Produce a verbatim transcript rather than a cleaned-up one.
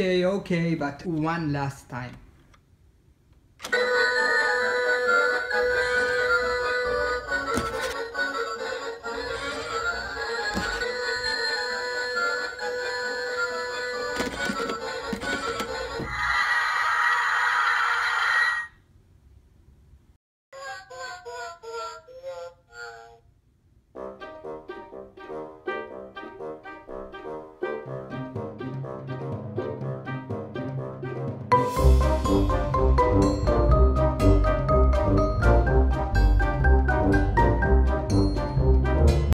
okay, okay, but one last time.